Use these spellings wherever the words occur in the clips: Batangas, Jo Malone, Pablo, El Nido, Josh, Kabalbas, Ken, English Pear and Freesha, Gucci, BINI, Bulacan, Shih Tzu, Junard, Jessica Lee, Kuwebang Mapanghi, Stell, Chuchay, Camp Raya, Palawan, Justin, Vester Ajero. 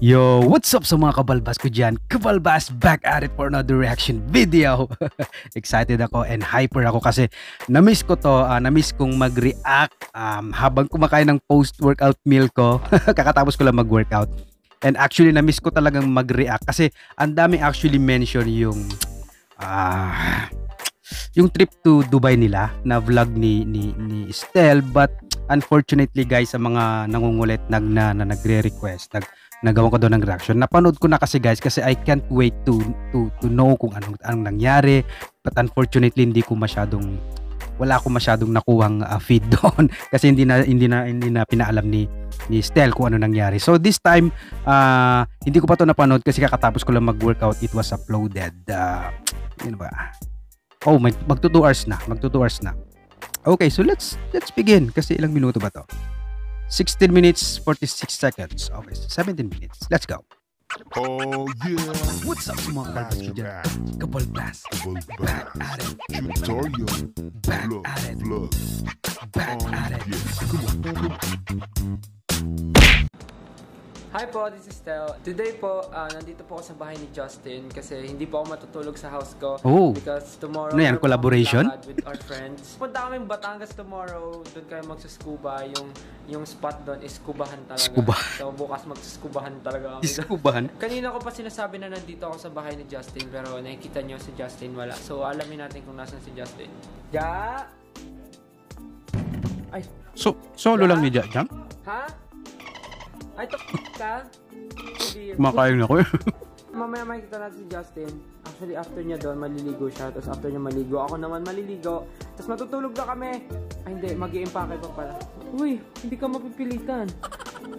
Yo, what's up sa mga kabalbas ko dyan? Kabalbas back at it for another reaction video. Excited ako and hyper ako kasi na-miss ko to, na-miss kong mag-react habang kumakain ng post-workout meal ko. Kakatapos ko lang mag-workout. And actually na-miss ko talagang mag-react kasi ang daming actually mention yung trip to Dubai nila na vlog ni Stell, but unfortunately guys, sa mga nangungulit nagre-request, nagawa ko doon ng reaction. Napanood ko na kasi guys, kasi I can't wait to know kung anong nangyari. But unfortunately, wala akong masyadong nakuhang feed doon kasi hindi na pinaalam ni Stell kung ano nangyari. So this time, hindi ko pa to napanood kasi kakatapos ko lang mag-workout. It was uploaded. Oh, magto 2 hours na. Okay, so let's begin kasi ilang minuto ba to? 16 minutes 46 seconds. Okay, 17 minutes. Let's go. Oh yeah. What's up sa mga kabalbas? Back at it. Tutorial. Back at it. Back at it. Hi po, this is Stell. Today po, nandito po ako sa bahay ni Justin kasi hindi po ako matutulog sa house ko. Oh. Because tomorrow, ano yan, collaboration? With our friends. Punta kami Batangas tomorrow. Doon kayo magsuscuba. Yung spot doon is scubahan talaga. Scuba. So bukas magsuscubahan talaga kami. Scubahan? Kanina ko pa sinasabi na nandito ako sa bahay ni Justin pero nakikita nyo si Justin wala. So alamin natin kung nasan si Justin. Ja! Ay. So, solo lang ni Jam? Ha? Ay, tapos ka? Kumakain ako eh. Mamaya makikita natin si Justin. Actually, after niya doon, maliligo siya. Tapos after niya maligo, ako naman maliligo. Tapos matutulog na kami. Ay, hindi. Mag-i-impake pa pala. Uy, hindi ka mapipilitan.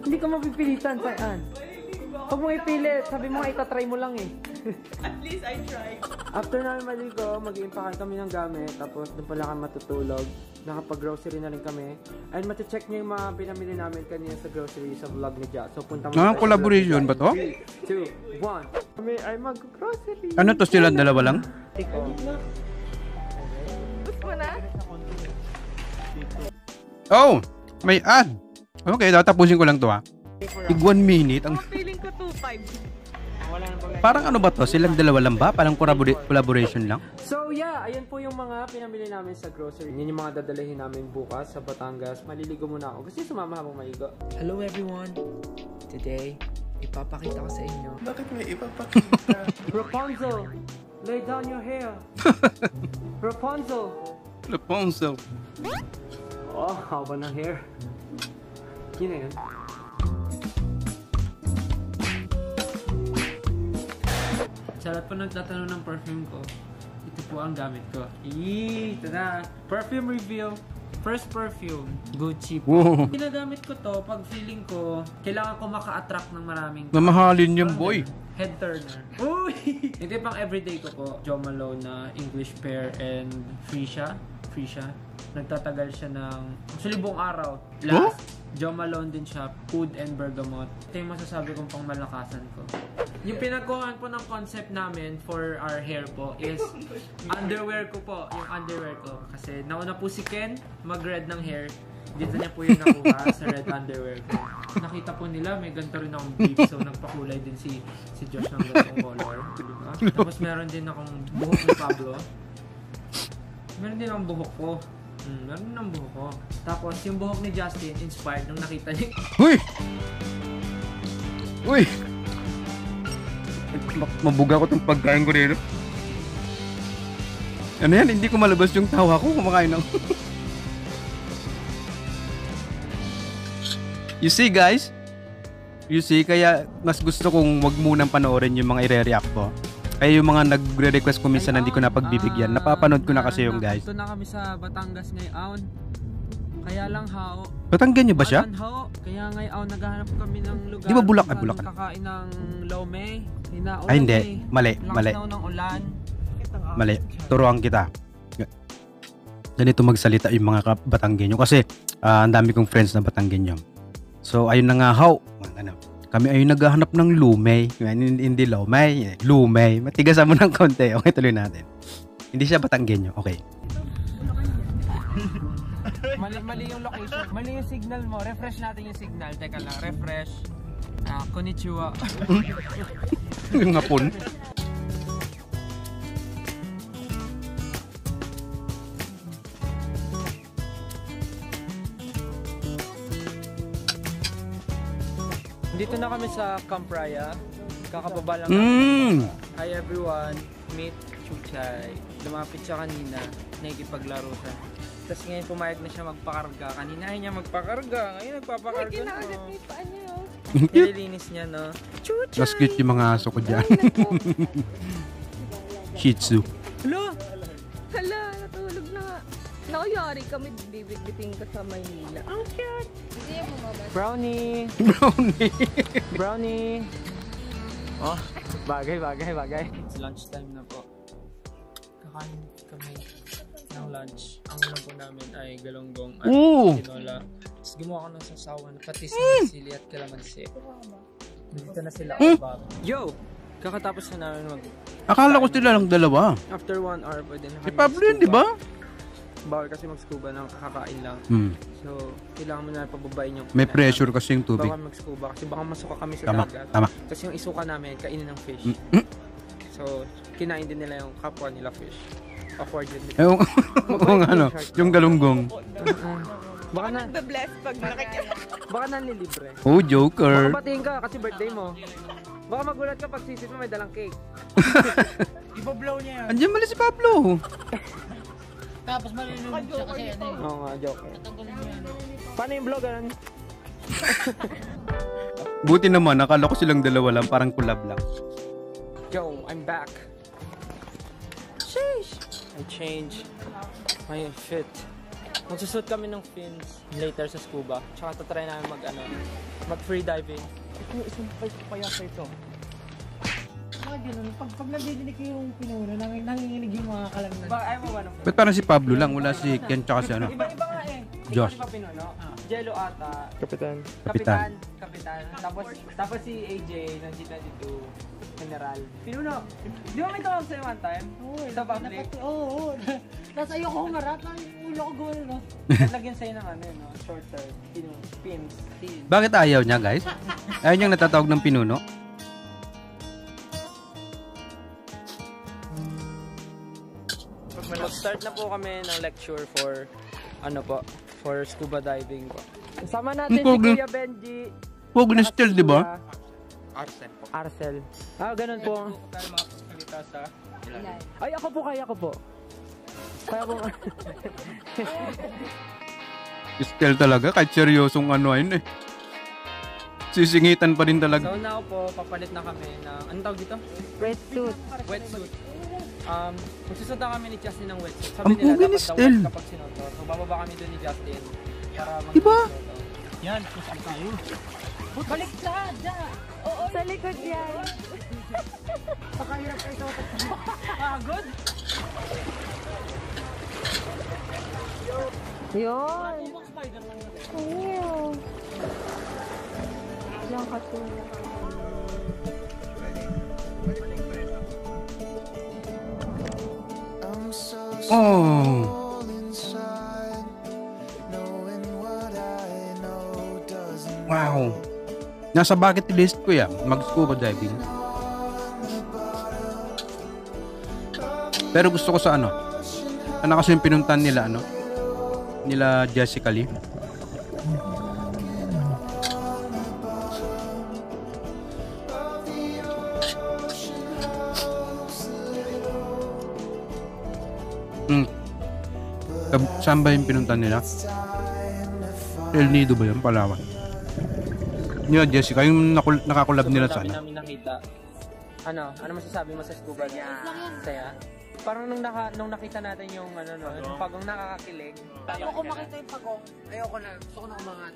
Hindi ka mapipilitan, Sayan. Huwag mong ipilit. Sabi mo nga, itatry mo lang eh. At least I tried. After namin maligo, mag-i-impake kami ng gamit. Tapos doon pala kami matutulog. Nakapag-grocery na rin kami. And mati-check niyo yung mga pinamili namin kanina sa grocery sa vlog ni Josh. So punta mo tayo. Collaboration ba to? 3, 2, 1. Kami ay mag-grocery. Ano to, silang dalawa lang? Oh! May ad! Okay, tatapusin ko lang to ha. Big 1 minute. Ang feeling ko 2-5. Parang ano ba to? Silang dalawa lang ba? Parang collaboration lang? So yeah, ayan po yung mga pinamili namin sa grocery. Yan yung mga dadalahin namin bukas sa Batangas. Maliligo muna ako kasi sumama habang maligo. Hello everyone! Today, ipapakita ko sa inyo. Bakit may ipapakita? Rapunzel! Lay down your hair! Rapunzel! Rapunzel! Oh, haba ng hair. Yun na yun. Sa lahat po nagtatanong ng perfume ko, ito po ang gamit ko. Eee! Tada! Perfume review! First perfume, Gucci po. Ginagamit ko to pag feeling ko, kailangan ko maka-attract ng maraming... Mamahalin yung boy! Head turner. Uy! Ito pang everyday ko po. Jo Malone na English Pear and Freesha. Nagtatagal siya ng... Actually, buong araw. Last, Jo Malone din siya. Food and bergamot. Ito yung masasabi kong pang malakasan ko. Yung pinagkuhan po ng concept namin for our hair po is underwear ko po. Yung underwear ko. Kasi nauna po si Ken mag-red ng hair. Dito niya po yung nakuha sa red underwear ko. Nakita po nila may ganito rin akong beef. So nagpakulay din si Josh ng ganitong color. Diba? Tapos meron din akong buhok ni Pablo. Meron din akong buhok ko. Meron din akong buhok ko. Tapos yung buhok ni Justin inspired nung nakita niya. Uy! Uy! Mabuga ko itong pagkain ko rin. Ano yan? Hindi ko malabas yung tawa ko. Kumakain ako. You see guys? You see? Kaya mas gusto kong wag munang panoorin yung mga i-react ko. Kaya yung mga nagre-request ko minsan hindi ko na pagbibigyan. Napapanood ko na kasi yung guys. Ito na kami sa Batangas ngayon. Kaya lang hao. Batanggan niyo ba siya? Kaya ngayon naghahanap kami ng lugar. Di ba Bulacan? Bulacan. Kakain ng lome. Ay hindi. Mali. Mali. Mali. Turuan kita. Ganito magsalita yung mga Batanggenyo kasi ang dami kong friends na Batanggenyo. So ayun na nga how. Kami ay naghahanap ng lume. Hindi lome. Lume. Matigasan mo ng konti. Okay, tuloy natin. Hindi siya Batanggenyo. Okay. Mali yung location. Mali yung signal mo. Refresh natin yung signal. Teka lang. Refresh. Konnichiwa. Yung Hapon. Dito na kami sa Camp Raya. Kakababa lang kami. Hi everyone, meet Chuchay. Lumapit siya kanina, nakikipaglaro siya. Tapos ngayon pumayag na siya magpakarga. Kanina ay niya magpakarga, ngayon nagpapakarga na. Ay, ginagalit niya pa niya. Nililinis niya, no? Chuchay! Mas cute yung mga aso ko dyan. Shih Tzu. Hala! Hala, natulog na nga. Nakayari kami, bibigbiting ka sa Maynila. Ang cute! Hindi yung bumabas. Brownie! Brownie! Brownie! Oh, bagay. It's lunchtime na po. Kakain kami ng lunch. Ang ulam po namin ay galonggong at tinola. Tapos gumawa ko ng sasawan, pati sili at kalamansi. Dito na sila kababa. Yo! Kakatapos na namin mag... Akala ko sila lang dalawa. After 1 hour pwede na kami. Si Pablo yun, di ba? Bawal kasi mag-scuba ng kakain lang. So, kailangan mo na pababain yung... May pressure kasi yung tubig. Baka mag-scuba kasi baka masuka kami sa dagat. Tama. Kasi yung isuka namin, kainin ng fish. So, kinain din nila yung kapwa nila fish. Awkward yun. Yung ano, yung galunggong. Baka nagbe-bless pag nakikita. Baka nanilibre. Oh, joker. Baka batiin ka kasi birthday mo. Baka magulat ka pag sisit mo may dalang cake. Ibablow niya yan. Andiyan mali si Pablo. Tapos malilunod siya kasi yan eh. Oo nga, joker. Paano yung vlog ganun? Buti naman, akala ko silang dalawa lang, parang collab lang. Yo, I'm back. Sheesh! I changed my fit. Magsusot kami ng fins later sa scuba. Tsaka tatry namin mag free diving. Ito yung isang fight ko kaya sa ito. Pag nagdidinig yung pinuno, nanginginig yung mga kalamnan. Ba't parang si Pablo lang, wala si Ken tsaka si ano? Iba nga eh. Josh. Iba pinuno. Jello ata. Kapitan. Tapos si AJ, nandito General. Pinuno, di ba may tawag sa'yo one time? Sa public? Oo. Tapos ayoko humarap, ulo ko gawin, no? Lagyan sa'yo ng ano, no? Shorter, pins. Bakit ayaw niya, guys? Ayaw niyang natatawag ng pinuno? Mag-start na po kami ng lecture for ano po, for scuba diving po. Sama natin si Kuya Benji. Pog na Stell, di ba? Arcel. Ah, ganun po. Ay, ako po, kaya ko po. Kaya ko. Stell talaga, kahit seryosong ano ayun eh. Sisingitan pa rin talaga. So now po, papalit na kami ng, anong tawag dito? Wetsuit. Magsusot na kami ni Justin ng wetsuit. Sabi nila dapat daw wet kapag sinoto. So bababa kami doon ni Justin para mag-sinoto. Diba? Yan, kusap tayo. Baliktad! Oo, sa likod yan. Pakahirap kayo sa watak. Pagod! Yun! Ayun! Diyan ka tulad. Oh. Wow. Nasa bucket list ko yan, mag-scuba diving. Pero gusto ko sa ano. Ano kasi yung pinuntan nila ano? Nila Jessica Lee. Saan ba yung pinuntan nila? El Nido ba yun? Palawan. Nila Jessica, yung nakakulab nila sana. Ano masasabi mo sa scuba? Saya. Parang nung nakita natin yung pagong nakakakilig. Ayoko makita yung pagong. Ayoko na. Gusto ko na umangat.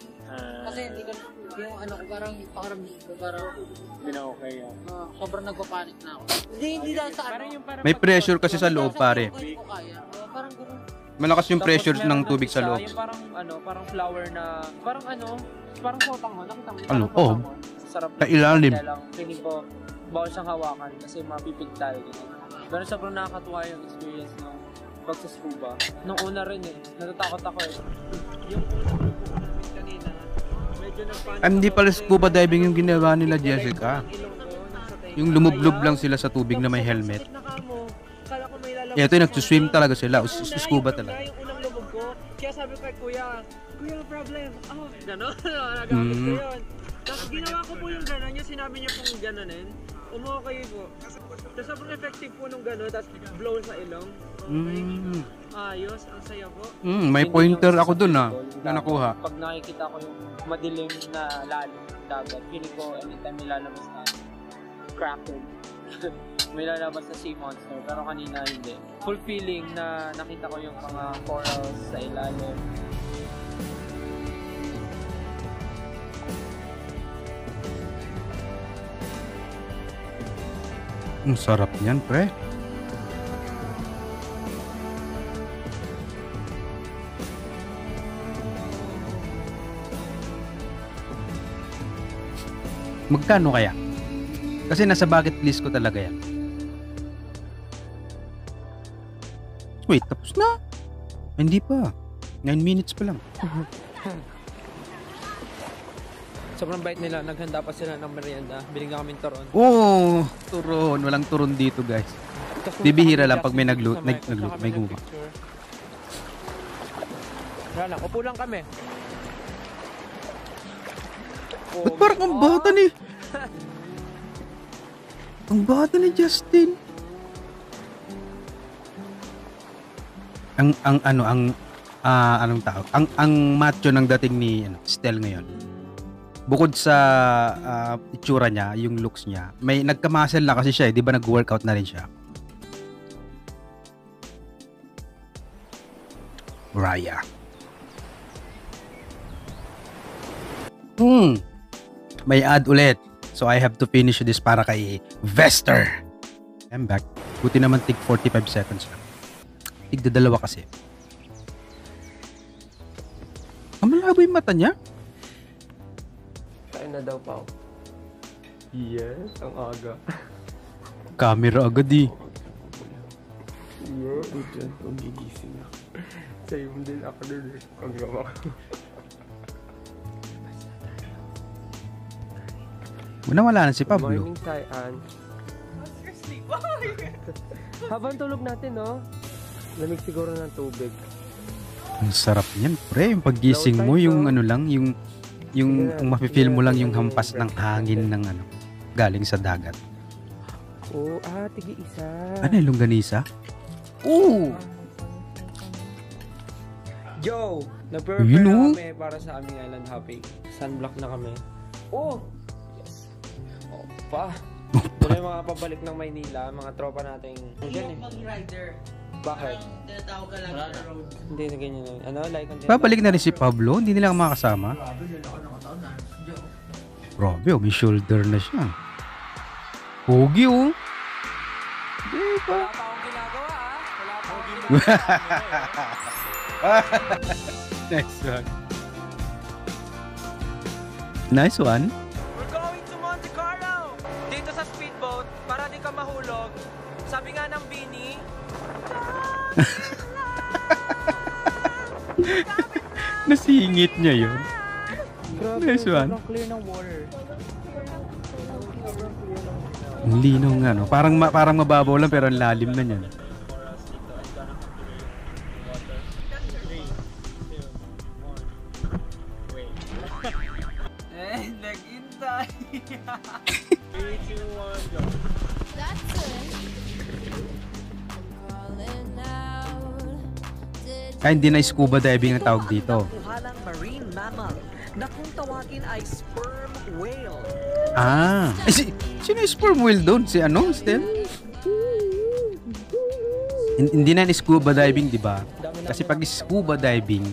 Kasi hindi ko yung parang pakaramdam ko. Parang okay yun. Sobrang nagpapanik na ako. Hindi dahil sa ano. May pressure kasi sa loob pare. Parang gano'n. Malakas yung pressure ng tubig sa loob. Parang ano, parang flower na, parang ano, parang sotanghon. Nakita mo? Ano? Oh. Sarap. Kailalim. Hindi po bawal siyang hawakan kasi mapipig tayo. Pero sobrang nakakatuwa yung experience ng pagsuscuba. Nung una rin eh, natatakot ako eh. Yung una ko kanina, medyo Hindi pala scuba diving yung ginawa nila, Jessica. Yung lumublob lang sila sa tubig na may helmet. Ito yung nagsuswim talaga sila. Scuba talaga. Kaya sabi ko kay kuya, kuya problem. Oh, gano'n. Nagagamit ko yun. Tapos ginawa ko po yung gano'n. Yung sinabi niya pong gano'nin. Umuha kayo po. Tapos sobrang effective po nung gano'n. Tapos blown sa ilong. Okay. Ayos. Ang saya po. May pointer ako dun na nakuha. Pag nakikita ko yung madilim na lalo ng dagat, feeling ko anytime nilalabas na Kraken. May lalabas sa sea monster, pero kanina hindi. Fulfilling na nakita ko yung mga corals sa ilalim. Ang sarap niyan, pre. Magkano kaya? Kasi nasa bucket list ko talaga yan. Wait, tapos na? Hindi pa. 9 minutes pa lang. Sobrang bait nila. Naghanda pa sila ng merienda. Binigyan kami turon. Oo! Turon. Walang turon dito, guys. Bibihira lang pag may nagluto. May gumawa. Wala lang. Upo lang kami. Ba't parang ang bata ni... Ang bata ni Justin. Ang macho ng dating ni Stell ngayon. Bukod sa itsura niya, yung looks niya, may nagka-muscle na kasi siya, 'di ba? Nag-workout na rin siya. Raya. May ad ulit. So I have to finish this para kay Vester. I'm back. Buti naman tig 45 seconds lang. Tig 2 kasi. Ang malabo yung mata niya. Kain na daw pa. Yes, ang aga. Camera agad eh. Yes, dyan kung gigising ako. Sa'yo mo din ako doon. Ang gawa ko. Nawala na si Pablo. Good morning, Taian. How's your sleep? Habang tulog natin, no? Lamig siguro ng tubig. Ang sarap niyan, pre. Yung paggising mo, yung ano lang, yung mapifeel mo lang yung hampas ng hangin ng ano, galing sa dagat. Oo, tig-isa. Ano yung longganisa? Oo! Yo! Nag-prepare kami para sa aming island hopping. Sunblock na kami. Oo! Pa. Tuloy mga pabalik ng Maynila, mga tropa nating ganyan. Pag-rider. Bakit? Tinatawag ka lang sa road. Hindi na ganyan. Ano, like content. Babalik na rin si Pablo, hindi nila makakasama. Grabe, may shoulder na siya. Pogi oh. Di ba? Wala pa akong ginagawa ah. Wala pa akong ginagawa. Next one. Nice one. Mahulog. Sabi nga ng BINI. Nasingit niya yun. Nice one. Ang linaw nga no. Parang mababaw lang pero ang lalim na niyan. Eh, nag-intay. 3, 2, 1, go. Ay, hindi na scuba diving ang tawag dito. Ay, sino yung sperm whale doon? Si ano? Stell? Hindi na scuba diving, di ba? Kasi pag scuba diving,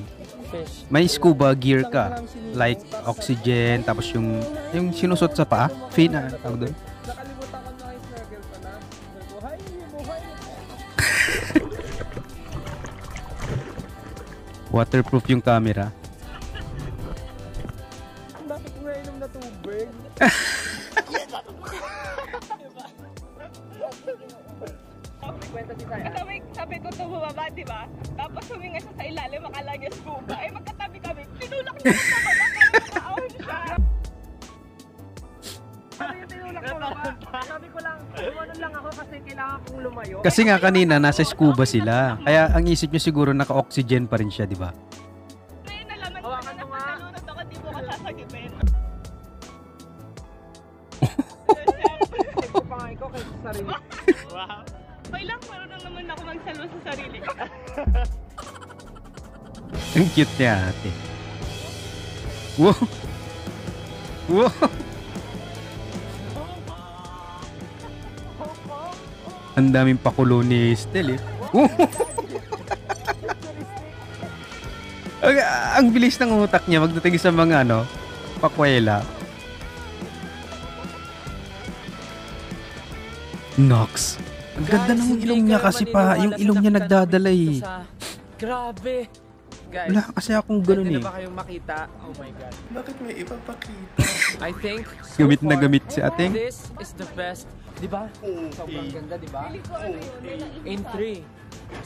may scuba gear ka. Like oxygen, tapos yung sinusot sa paa. Fin, ano tawag doon? Waterproof yung camera. Bakit mo nainom na tubig? Sabi ko ito bumaba, diba? Tapos huminga siya sa ilalim, makalagyan scuba. Ay, magkatabi kami. Pinulak niya sa baba, kaya nakaon siya. Sabi ko lang, lumanon lang ako kasi kailangan kong lumayo. Kasi nga kanina, nasa scuba sila. Kaya ang isip nyo siguro naka-oxygen pa rin siya, di ba? Kaya nalaman ko na nakalunod ako, di mo ka sasagipin. Ito pa nga ikaw kayo sa sarili. Okay lang, marunong naman ako magsalwa sa sarili. Ang cute niya, ate. Wow! Wow! Ang daming pakulo ni Stell eh. Ang bilis ng utak niya magdating sa mga ano, pakwela. Nox. Ang ganda ng ilong niya kasi pa, yung ilong niya nagdadalay. Grabe. Wala kasi akong ganoon eh. Hindi na ba kayong makita? Oh my God. Bakit may ipapakita? I think, gamit na gamit si ating. This is the best. Diba? Sobrang ganda, diba? In 3,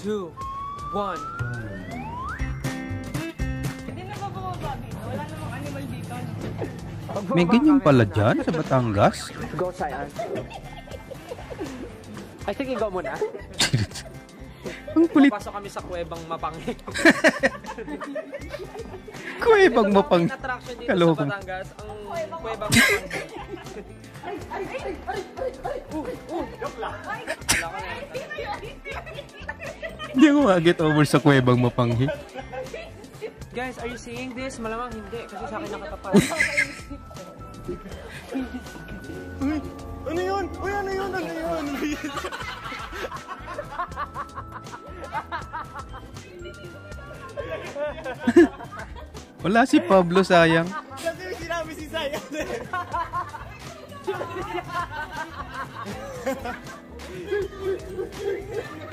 2, 1. Hindi na ba bumaba dito? Wala namang animal dito. May ganyan pala dyan sa Batangas? Go, Sayan. I think ikaw muna. Ang kulit. Papasok kami sa Kuwebang Mapanghi. Kuwebang Mapanghi. Kalokong. Ang Kuwebang Mapanghi. Hindi ko mag-get over sa Kuwebang Mapanghi. Guys, are you seeing this? Malamang hindi, kasi sa akin nakatapat. Uy! Ano yun? Uy! Ano yun? Ano yun? Wala si Pablo, sayang. Kasi sinabi si sayang.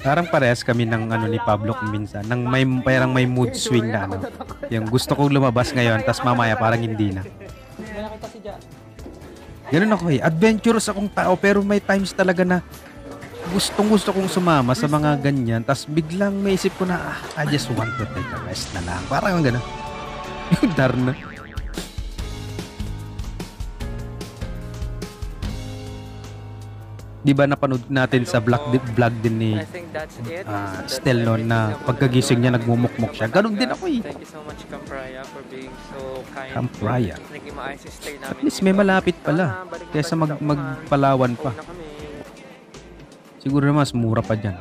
Parang parehas kami ng ano ni Pablo minsan, nang may parang may mood swing na ano. Yung gusto kong lumabas ngayon, tas mamaya parang hindi na. Ganun ako eh, adventurous akong tao pero may times talaga na gusto kong sumama sa mga ganyan, tas biglang may isip ko na I just want to take a rest na lang. Parang ganun. Darna. Di ba napanood natin sa vlog din ni Stell noon na pagkagising niya nagmumukmok siya. Ganun din ako eh. Thank you so much Camp Raya for being so kind. Camp Raya. At least may malapit pala kaysa magpalawan pa. Siguro na mas mura pa dyan.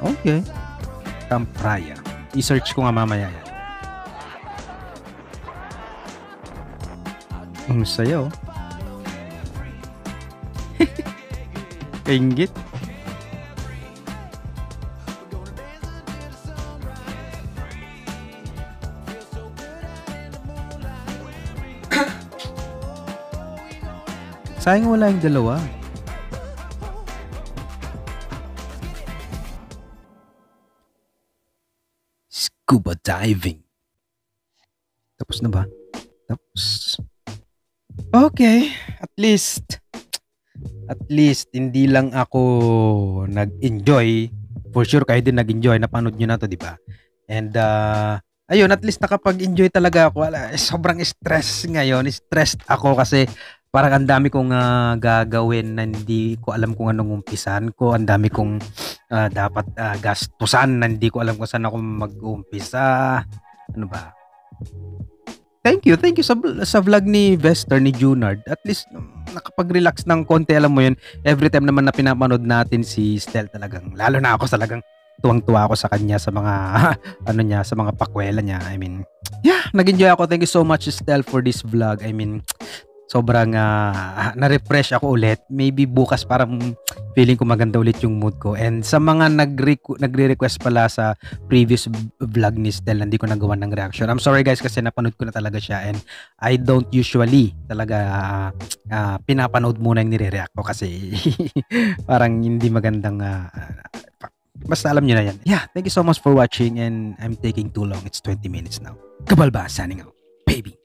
Okay. Camp Raya. I-search ko nga mamaya yan. Ang saya oh. Kaingit. Sayang wala yung dalawa. Scuba diving. Tapos na ba? Tapos. Okay. At least, hindi lang ako nag-enjoy. For sure, kayo din nag-enjoy. Napanood nyo na to, diba? And, ayun, at least nakapag-enjoy talaga ako. Sobrang stress ngayon. Stressed ako kasi parang ang dami kong gagawin na hindi ko alam kung anong umpisan ko. Ang dami kong dapat gastusan na hindi ko alam kung saan ako mag-umpisa. Ano ba? Thank you sa vlog ni Vester, ni Junard. At least nakapag-relax ng konti, alam mo yun. Every time naman na pinapanood natin si Stell talagang, lalo na ako talagang tuwang-tuwa ako sa kanya sa mga ano niya, sa mga pakwela niya. I mean, yeah, nag-enjoy ako. Thank you so much Stell for this vlog. I mean, sobrang na-refresh ako ulit. Maybe bukas parang feeling ko maganda ulit yung mood ko. And sa mga nagre-request pala sa previous vlog ni Stell, hindi ko nagawa ng reaction. I'm sorry guys kasi napanood ko na talaga siya and I don't usually talaga pinapanood muna yung nire-react ko kasi parang hindi magandang basta alam niyo na yan. Yeah, thank you so much for watching and I'm taking too long. It's 20 minutes now. Kabalbas, signing out. Baby.